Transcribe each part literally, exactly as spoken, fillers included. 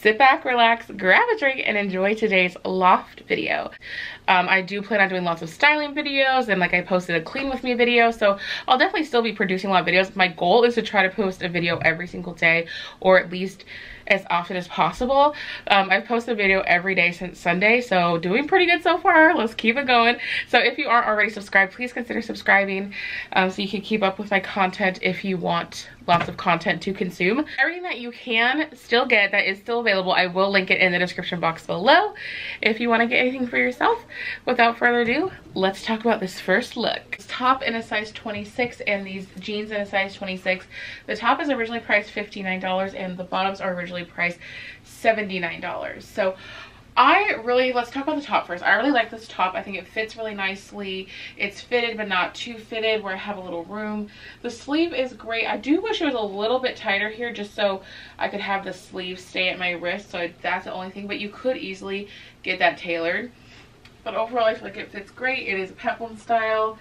sit back, relax, grab a drink, and enjoy today's loft video. Um, I do plan on doing lots of styling videos, and like I posted a clean with me video, so I'll definitely still be producing a lot of videos. My goal is to try to post a video every single day, or at least as often as possible. Um, I've posted a video every day since Sunday, so doing pretty good so far. Let's keep it going. So if you aren't already subscribed, please consider subscribing um, so you can keep up with my content if you want lots of content to consume. Everything that you can still get that is still available, I will link it in the description box below if you want to get anything for yourself. Without further ado, let's talk about this first look. This top in a size twenty-six and these jeans in a size twenty-six. The top is originally priced fifty-nine dollars and the bottoms are originally priced seventy-nine dollars. So I really, let's talk about the top first. I really like this top. I think it fits really nicely. It's fitted but not too fitted where I have a little room. The sleeve is great. I do wish it was a little bit tighter here just so I could have the sleeve stay at my wrist. So that's the only thing, but you could easily get that tailored. But overall, I feel like it fits great. It is a peplum style.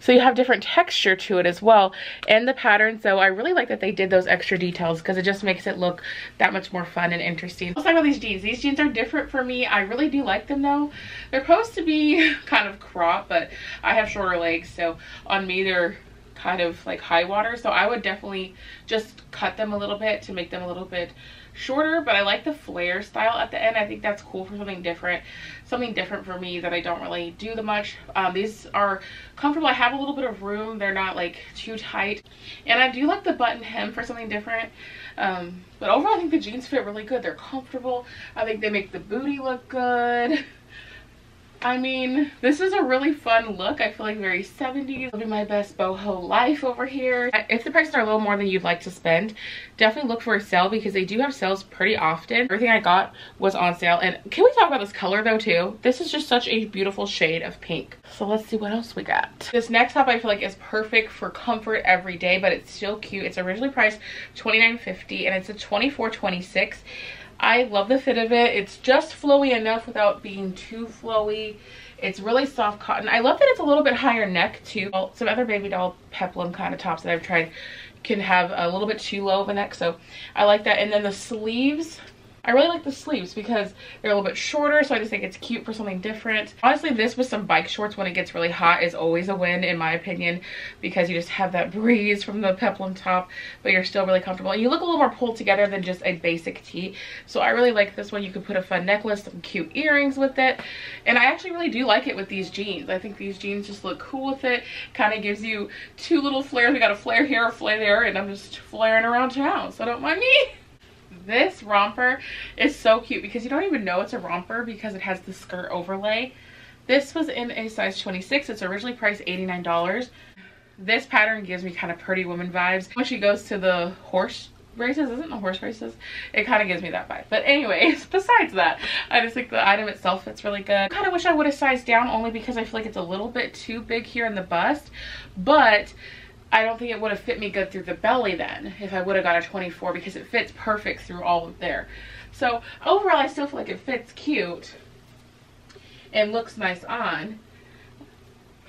So you have different texture to it as well, and the pattern. So I really like that they did those extra details because it just makes it look that much more fun and interesting. Let's talk about these jeans. These jeans are different for me. I really do like them though. They're supposed to be kind of crop, but I have shorter legs, so on me they're kind of like high water. So I would definitely just cut them a little bit to make them a little bit shorter, but I like the flare style at the end. I think that's cool for something different, something different for me that I don't really do the much. Um, these are comfortable. I have a little bit of room. They're not like too tight, and I do like the button hem for something different. Um, but overall, I think the jeans fit really good. They're comfortable. I think they make the booty look good. I mean, this is a really fun look. I feel like very seventies. Living my best boho life over here. If the prices are a little more than you'd like to spend, definitely look for a sale because they do have sales pretty often. Everything I got was on sale. And can we talk about this color though too? This is just such a beautiful shade of pink. So let's see what else we got. This next top I feel like is perfect for comfort every day, but it's still cute. It's originally priced twenty-nine fifty and it's a twenty-four twenty-six. I love the fit of it. It's just flowy enough without being too flowy. It's really soft cotton. I love that it's a little bit higher neck too. Some other baby doll peplum kind of tops that I've tried can have a little bit too low of a neck, so I like that. And then the sleeves, I really like the sleeves because they're a little bit shorter, so I just think it's cute for something different. Honestly, this with some bike shorts when it gets really hot is always a win in my opinion because you just have that breeze from the peplum top, but you're still really comfortable. And you look a little more pulled together than just a basic tee. So I really like this one. You could put a fun necklace, some cute earrings with it. And I actually really do like it with these jeans. I think these jeans just look cool with it. Kind of gives you two little flares. We got a flare here, a flare there, and I'm just flaring around town, so don't mind me. This romper is so cute because you don't even know it's a romper because it has the skirt overlay. This was in a size twenty-six. It's originally priced eighty-nine dollars. This pattern gives me kind of Pretty Woman vibes. When she goes to the horse races, isn't the horse races? It kind of gives me that vibe. But anyways, besides that, I just think the item itself fits really good. I kind of wish I would have sized down only because I feel like it's a little bit too big here in the bust, but I don't think it would have fit me good through the belly then if I would have got a twenty-four because it fits perfect through all of there. So overall, I still feel like it fits cute and looks nice on.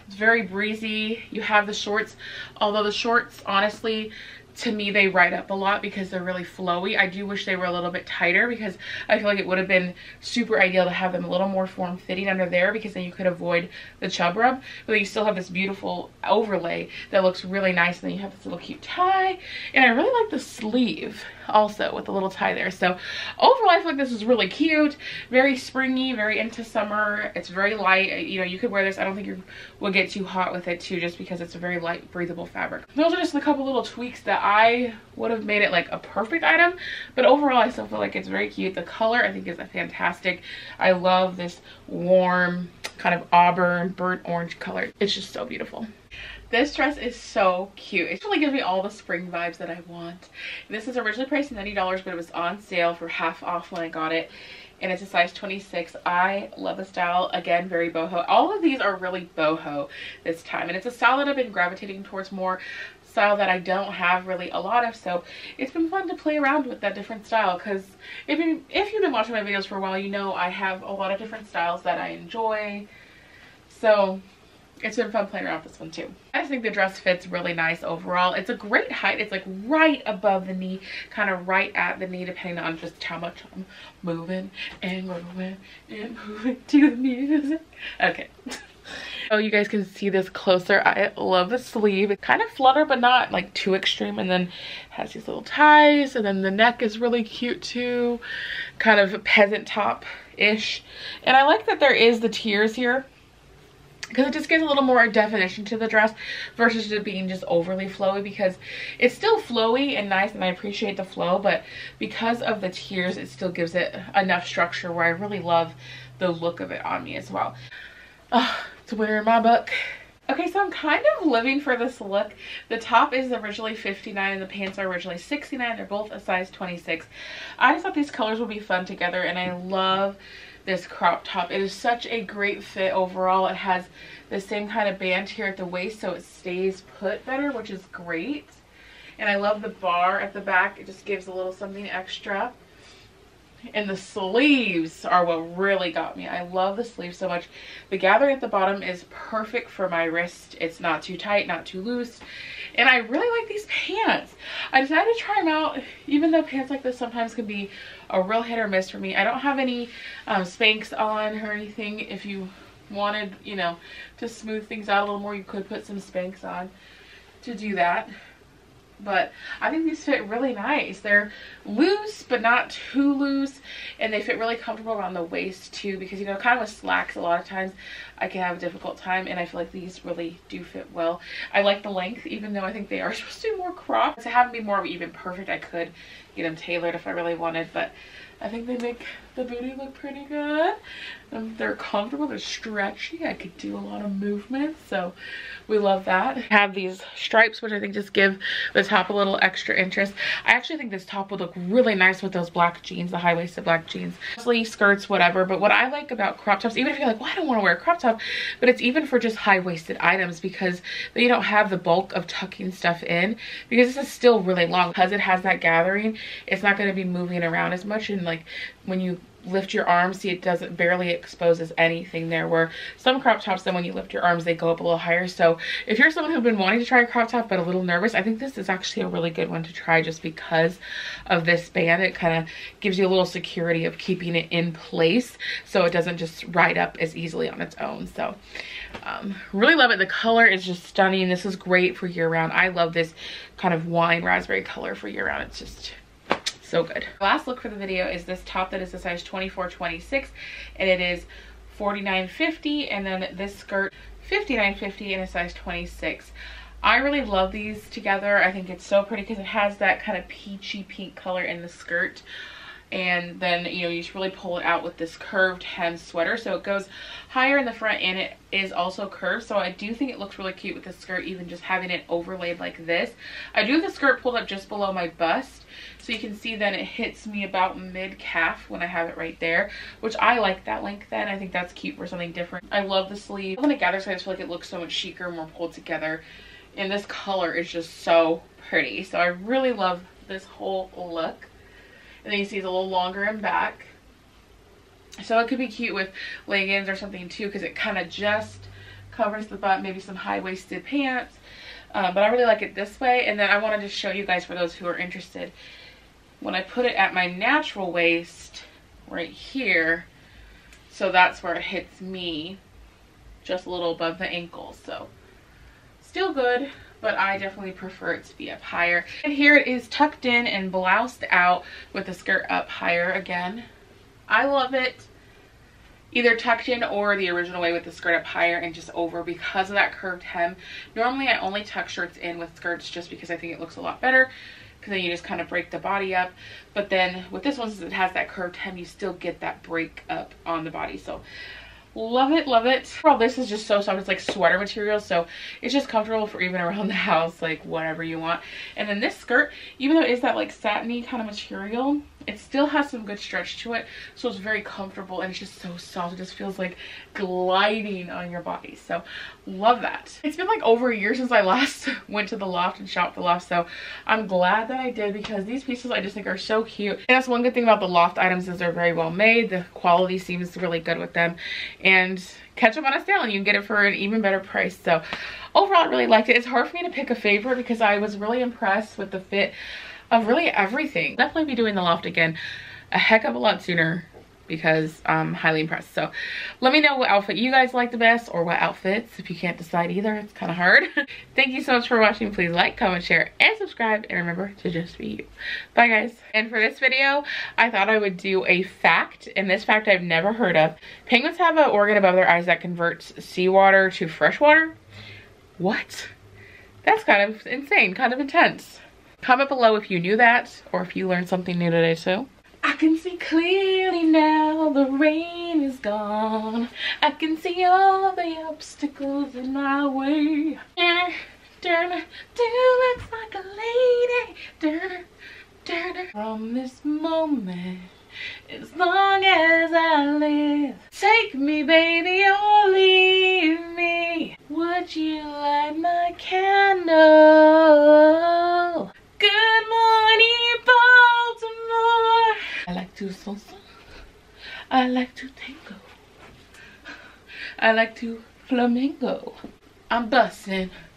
It's very breezy. You have the shorts, although the shorts, honestly, to me, they ride up a lot because they're really flowy. I do wish they were a little bit tighter because I feel like it would have been super ideal to have them a little more form-fitting under there because then you could avoid the chub rub. But you still have this beautiful overlay that looks really nice. And then you have this little cute tie. And I really like the sleeve also with the little tie there. So overall, I feel like this is really cute. Very springy, very into summer. It's very light. You know, you could wear this. I don't think you will get too hot with it too just because it's a very light, breathable fabric. Those are just a couple little tweaks that I I would have made it like a perfect item, but overall I still feel like it's very cute. The color I think is fantastic. I love this warm kind of auburn burnt orange color. It's just so beautiful. This dress is so cute. It really gives me all the spring vibes that I want. This is originally priced ninety dollars, but it was on sale for half off when I got it. And it's a size twenty-six. I love the style. Again, very boho. All of these are really boho this time. And it's a style that I've been gravitating towards more. Style that I don't have really a lot of, so it's been fun to play around with that different style because if, you, if you've been watching my videos for a while, you know I have a lot of different styles that I enjoy. So it's been fun playing around with this one too. I just think the dress fits really nice overall. It's a great height. It's like right above the knee, kind of right at the knee, depending on just how much I'm moving and moving and moving to the music. Okay. Oh, you guys can see this closer. I love the sleeve. It's kind of flutter, but not like too extreme. And then has these little ties. And then the neck is really cute too. Kind of peasant top-ish. And I like that there is the tiers here, because it just gives a little more definition to the dress versus it being just overly flowy, because it's still flowy and nice and I appreciate the flow, but because of the tiers, it still gives it enough structure where I really love the look of it on me as well. Oh, it's a winner in my book. Okay, so I'm kind of living for this look. The top is originally fifty-nine and the pants are originally sixty-nine. They're both a size twenty-six. I just thought these colors would be fun together, and I love this crop top. It is such a great fit overall. It has the same kind of band here at the waist, so it stays put better, which is great. And I love the bar at the back. It just gives a little something extra. And the sleeves are what really got me. I love the sleeves so much. The gathering at the bottom is perfect for my wrist. It's not too tight, not too loose. And I really like these pants. I decided to try them out, even though pants like this sometimes can be a real hit or miss for me. I don't have any um, Spanx on or anything. If you wanted, you know, to smooth things out a little more, you could put some Spanx on to do that. But I think these fit really nice. They're loose, but not too loose. And they fit really comfortable around the waist too, because, you know, kind of with slacks a lot of times I can have a difficult time, and I feel like these really do fit well. I like the length, even though I think they are supposed to be more cropped. To have them be more of even perfect, I could get them tailored if I really wanted, but I think they make the booty look pretty good. Um, they're comfortable, they're stretchy. I could do a lot of movement, so we love that. I have these stripes, which I think just give the top a little extra interest. I actually think this top would look really nice with those black jeans, the high-waisted black jeans. Mostly skirts, whatever, but what I like about crop tops, even if you're like, well, I don't want to wear a crop top, but it's even for just high-waisted items, because then you don't have the bulk of tucking stuff in, because this is still really long. Because it has that gathering, it's not going to be moving around as much, and like when you lift your arms, see, it doesn't barely exposes anything there, where some crop tops, then when you lift your arms, they go up a little higher. So if you're someone who's been wanting to try a crop top but a little nervous, I think this is actually a really good one to try, just because of this band. It kind of gives you a little security of keeping it in place, so it doesn't just ride up as easily on its own. So um really love it. The color is just stunning. This is great for year round. I love this kind of wine raspberry color for year round. It's just so good. Last look for the video is this top that is a size twenty-four twenty-six, and it is forty-nine fifty, and then this skirt fifty-nine fifty in a size twenty-six. I really love these together. I think it's so pretty because it has that kind of peachy pink color in the skirt, and then, you know, you just really pull it out with this curved hem sweater, so it goes higher in the front and it is also curved. So I do think it looks really cute with the skirt, even just having it overlaid like this. I do have the skirt pulled up just below my bust, so you can see that it hits me about mid-calf when I have it right there, which I like that length then. I think that's cute for something different. I love the sleeve. When it gathers, I just feel like it looks so much chicer, more pulled together, and this color is just so pretty. So I really love this whole look. And then you see it's a little longer in back. So it could be cute with leggings or something too, because it kind of just covers the butt, maybe some high-waisted pants. Uh, but I really like it this way. And then I wanted to show you guys, for those who are interested, when I put it at my natural waist right here, so that's where it hits me, just a little above the ankle. So still good, but I definitely prefer it to be up higher. And here it is tucked in and bloused out with the skirt up higher again. I love it either tucked in or the original way with the skirt up higher and just over, because of that curved hem. Normally I only tuck shirts in with skirts, just because I think it looks a lot better, because then you just kind of break the body up. But then with this one, since it has that curved hem, you still get that break up on the body. So love it, love it. Well, this is just so soft. It's like sweater material, so it's just comfortable for even around the house, like whatever you want. And then this skirt, even though it is that like satiny kind of material, It still has some good stretch to it, so it's very comfortable, and it's just so soft. It just feels like gliding on your body, so love that. It's been like over a year since I last went to the Loft and shopped the Loft, so I'm glad that I did, because these pieces I just think are so cute. And that's one good thing about the Loft items, is they're very well made. The quality seems really good with them, and catch them on a sale and you can get it for an even better price. So overall, I really liked it. It's hard for me to pick a favorite because I was really impressed with the fit of really everything. Definitely be doing the Loft again a heck of a lot sooner, because I'm highly impressed. So let me know what outfit you guys like the best, or what outfits. If you can't decide either, it's kind of hard. Thank you so much for watching. Please like, comment, share, and subscribe, and remember to just be you. Bye guys. And for this video, I thought I would do a fact, and this fact I've never heard of. Penguins have an organ above their eyes that converts seawater to fresh water. What? That's kind of insane, kind of intense. Comment below if you knew that, or if you learned something new today too. I can see clearly now, the rain is gone. I can see all the obstacles in my way. Turn, turn, do looks like a lady. Turn, turn. From this moment, as long as I live, take me, baby, or leave me. Would you light my candle? Good morning, Baltimore. I like to salsa. I like to tango. I like to flamingo. I'm bustin'.